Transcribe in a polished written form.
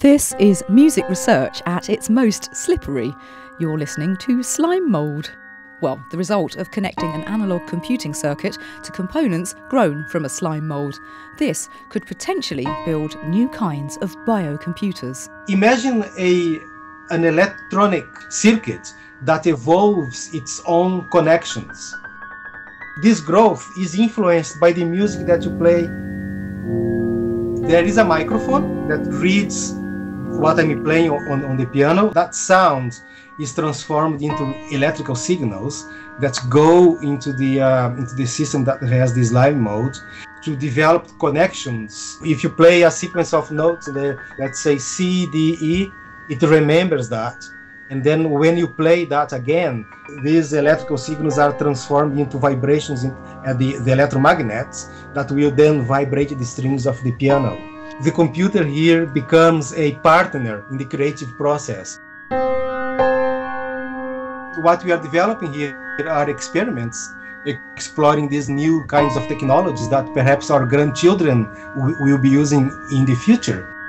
This is music research at its most slippery. You're listening to slime mould. Well, the result of connecting an analogue computing circuit to components grown from a slime mould. This could potentially build new kinds of biocomputers. Imagine an electronic circuit that evolves its own connections. This growth is influenced by the music that you play. There is a microphone that reads what I'm playing on the piano. That sound is transformed into electrical signals that go into the system that has this slime mould to develop connections. If you play a sequence of notes, let's say C, D, E, it remembers that. And then when you play that again, these electrical signals are transformed into vibrations at the electromagnets that will then vibrate the strings of the piano. The computer here becomes a partner in the creative process. What we are developing here are experiments exploring these new kinds of technologies that perhaps our grandchildren will be using in the future.